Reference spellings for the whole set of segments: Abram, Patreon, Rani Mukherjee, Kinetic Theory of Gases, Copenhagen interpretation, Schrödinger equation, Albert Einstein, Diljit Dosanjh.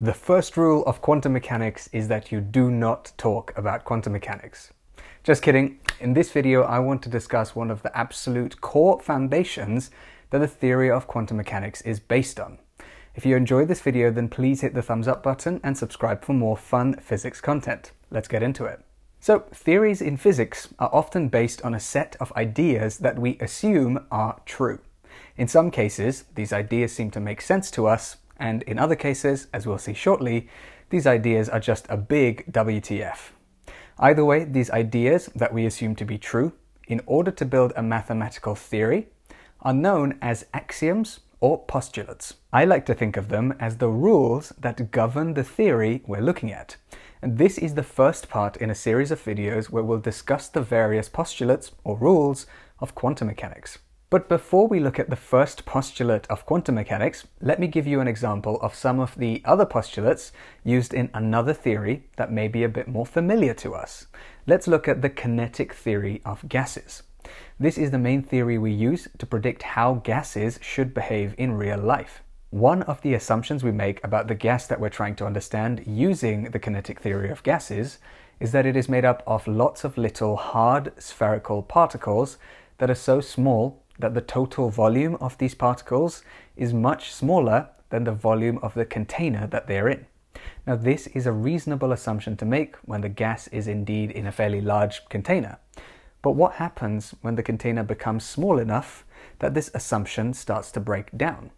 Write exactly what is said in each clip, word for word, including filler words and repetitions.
The first rule of quantum mechanics is that you do not talk about quantum mechanics. Just kidding. In this video, I want to discuss one of the absolute core foundations that the theory of quantum mechanics is based on. If you enjoyed this video, then please hit the thumbs up button and subscribe for more fun physics content. Let's get into it. So, theories in physics are often based on a set of ideas that we assume are true. In some cases, these ideas seem to make sense to us, and in other cases, as we'll see shortly, these ideas are just a big W T F. Either way, these ideas that we assume to be true, in order to build a mathematical theory, are known as axioms or postulates. I like to think of them as the rules that govern the theory we're looking at. And this is the first part in a series of videos where we'll discuss the various postulates or rules of quantum mechanics. But before we look at the first postulate of quantum mechanics, let me give you an example of some of the other postulates used in another theory that may be a bit more familiar to us. Let's look at the kinetic theory of gases. This is the main theory we use to predict how gases should behave in real life. One of the assumptions we make about the gas that we're trying to understand using the kinetic theory of gases is that it is made up of lots of little hard spherical particles that are so small that the total volume of these particles is much smaller than the volume of the container that they're in. Now, this is a reasonable assumption to make when the gas is indeed in a fairly large container. But what happens when the container becomes small enough that this assumption starts to break down?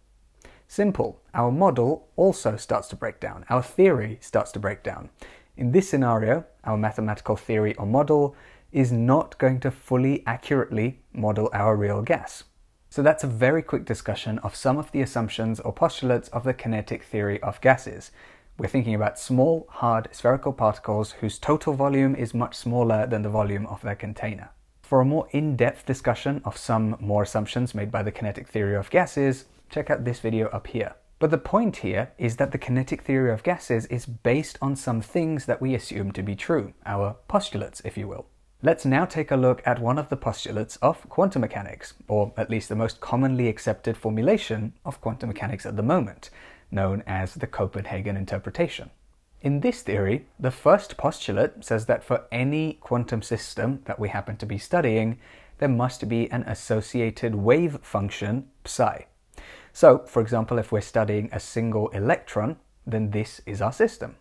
Simple. Our model also starts to break down. Our theory starts to break down. In this scenario, our mathematical theory or model is not going to fully accurately model our real gas. So that's a very quick discussion of some of the assumptions or postulates of the kinetic theory of gases. We're thinking about small, hard, spherical particles whose total volume is much smaller than the volume of their container. For a more in-depth discussion of some more assumptions made by the kinetic theory of gases, check out this video up here. But the point here is that the kinetic theory of gases is based on some things that we assume to be true, our postulates, if you will. Let's now take a look at one of the postulates of quantum mechanics, or at least the most commonly accepted formulation of quantum mechanics at the moment, known as the Copenhagen interpretation. In this theory, the first postulate says that for any quantum system that we happen to be studying, there must be an associated wave function psi. So, for example, if we're studying a single electron, then this is our system.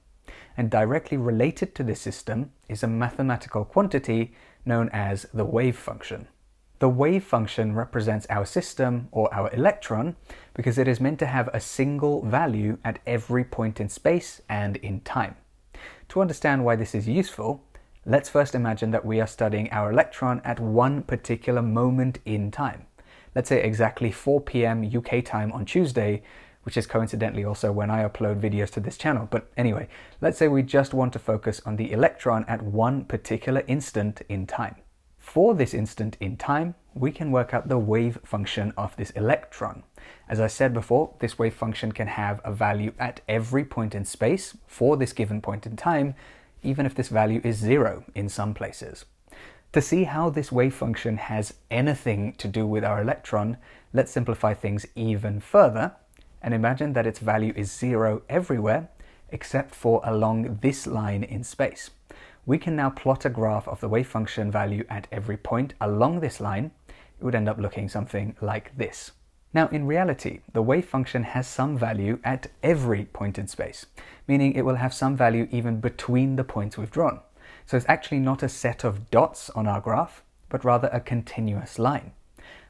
And directly related to this system is a mathematical quantity known as the wave function. The wave function represents our system, or our electron, because it is meant to have a single value at every point in space and in time. To understand why this is useful, let's first imagine that we are studying our electron at one particular moment in time. Let's say exactly four p m U K time on Tuesday, which is coincidentally also when I upload videos to this channel. But anyway, let's say we just want to focus on the electron at one particular instant in time. For this instant in time, we can work out the wave function of this electron. As I said before, this wave function can have a value at every point in space for this given point in time, even if this value is zero in some places. To see how this wave function has anything to do with our electron, let's simplify things even further and imagine that its value is zero everywhere, except for along this line in space. We can now plot a graph of the wave function value at every point along this line. It would end up looking something like this. Now, in reality, the wave function has some value at every point in space, meaning it will have some value even between the points we've drawn. So it's actually not a set of dots on our graph, but rather a continuous line.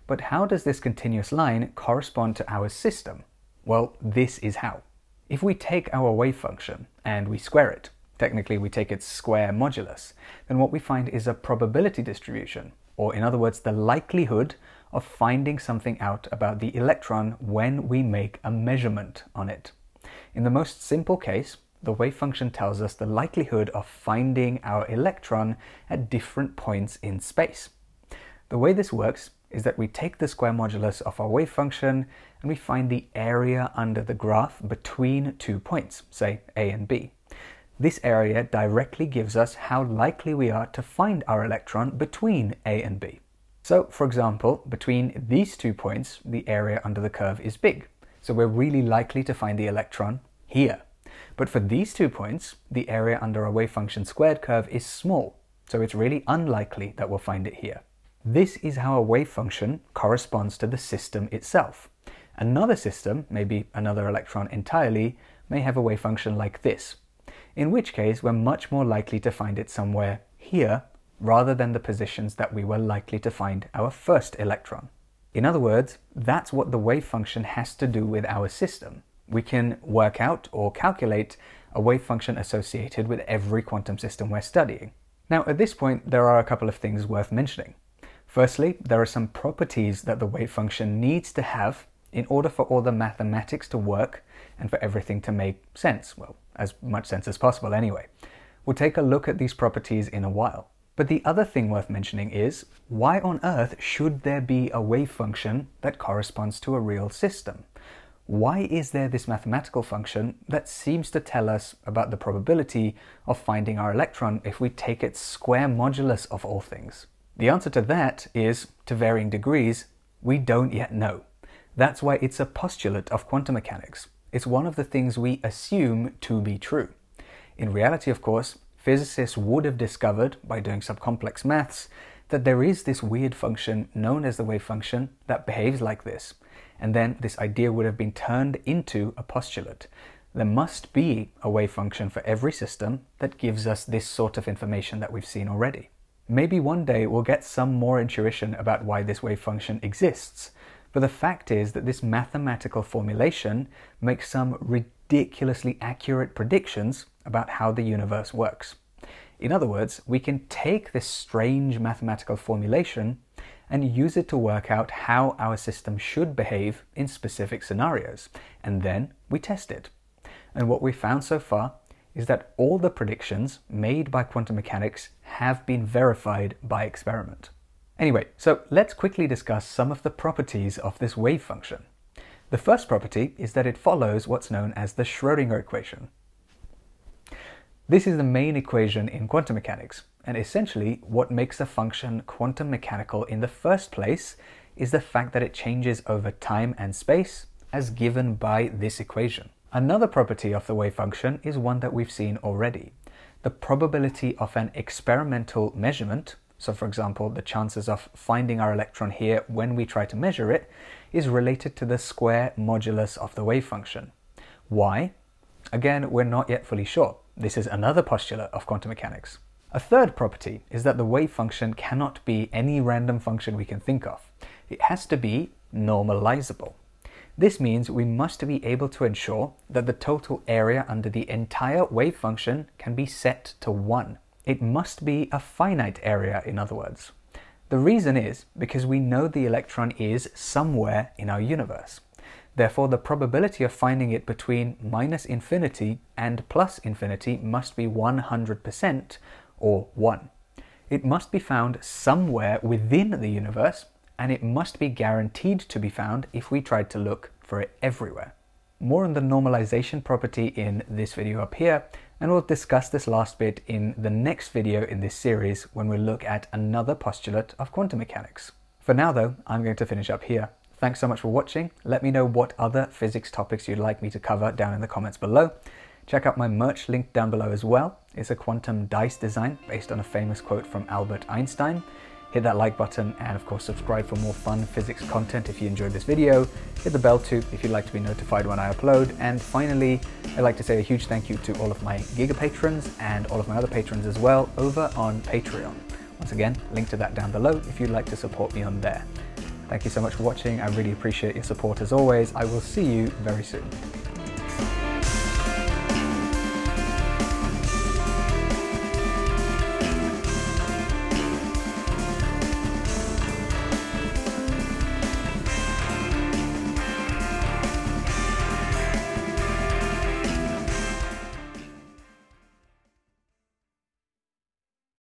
But how does this continuous line correspond to our system? Well, this is how. If we take our wave function and we square it, technically we take its square modulus, then what we find is a probability distribution, or in other words, the likelihood of finding something out about the electron when we make a measurement on it. In the most simple case, the wave function tells us the likelihood of finding our electron at different points in space. The way this works is that we take the square modulus of our wave function and we find the area under the graph between two points, say A and B. This area directly gives us how likely we are to find our electron between A and B. So, for example, between these two points, the area under the curve is big. So we're really likely to find the electron here. But for these two points, the area under a wave function squared curve is small, so it's really unlikely that we'll find it here. This is how a wave function corresponds to the system itself. Another system, maybe another electron entirely, may have a wave function like this, in which case we're much more likely to find it somewhere here rather than the positions that we were likely to find our first electron. In other words, that's what the wave function has to do with our system. We can work out or calculate a wave function associated with every quantum system we're studying. Now, at this point, there are a couple of things worth mentioning. Firstly, there are some properties that the wave function needs to have in order for all the mathematics to work and for everything to make sense, well, as much sense as possible anyway. We'll take a look at these properties in a while. But the other thing worth mentioning is, why on earth should there be a wave function that corresponds to a real system? Why is there this mathematical function that seems to tell us about the probability of finding our electron if we take its square modulus of all things? The answer to that is, to varying degrees, we don't yet know. That's why it's a postulate of quantum mechanics. It's one of the things we assume to be true. In reality, of course, physicists would have discovered, by doing some complex maths, that there is this weird function known as the wave function that behaves like this. And then this idea would have been turned into a postulate. There must be a wave function for every system that gives us this sort of information that we've seen already. Maybe one day we'll get some more intuition about why this wave function exists. But the fact is that this mathematical formulation makes some ridiculously accurate predictions about how the universe works. In other words, we can take this strange mathematical formulation and use it to work out how our system should behave in specific scenarios, and then we test it. And what we found so far is that all the predictions made by quantum mechanics have been verified by experiment. Anyway, so let's quickly discuss some of the properties of this wave function. The first property is that it follows what's known as the Schrödinger equation. This is the main equation in quantum mechanics, and essentially what makes a function quantum mechanical in the first place is the fact that it changes over time and space as given by this equation. Another property of the wave function is one that we've seen already. The probability of an experimental measurement, so for example, the chances of finding our electron here when we try to measure it, is related to the square modulus of the wave function. Why? Again, we're not yet fully sure. This is another postulate of quantum mechanics. A third property is that the wave function cannot be any random function we can think of. It has to be normalizable. This means we must be able to ensure that the total area under the entire wave function can be set to one. It must be a finite area, in other words. The reason is because we know the electron is somewhere in our universe. Therefore, the probability of finding it between minus infinity and plus infinity must be one hundred percent, or one. It must be found somewhere within the universe, and it must be guaranteed to be found if we tried to look for it everywhere. More on the normalization property in this video up here, and we'll discuss this last bit in the next video in this series when we look at another postulate of quantum mechanics. For now though, I'm going to finish up here. Thanks so much for watching. Let me know what other physics topics you'd like me to cover down in the comments below. Check out my merch linked down below as well. It's a quantum dice design based on a famous quote from Albert Einstein. Hit that like button and of course subscribe for more fun physics content if you enjoyed this video. Hit the bell too if you'd like to be notified when I upload. And finally, I'd like to say a huge thank you to all of my Giga patrons and all of my other patrons as well over on Patreon. Once again, link to that down below if you'd like to support me on there. Thank you so much for watching. I really appreciate your support as always. I will see you very soon.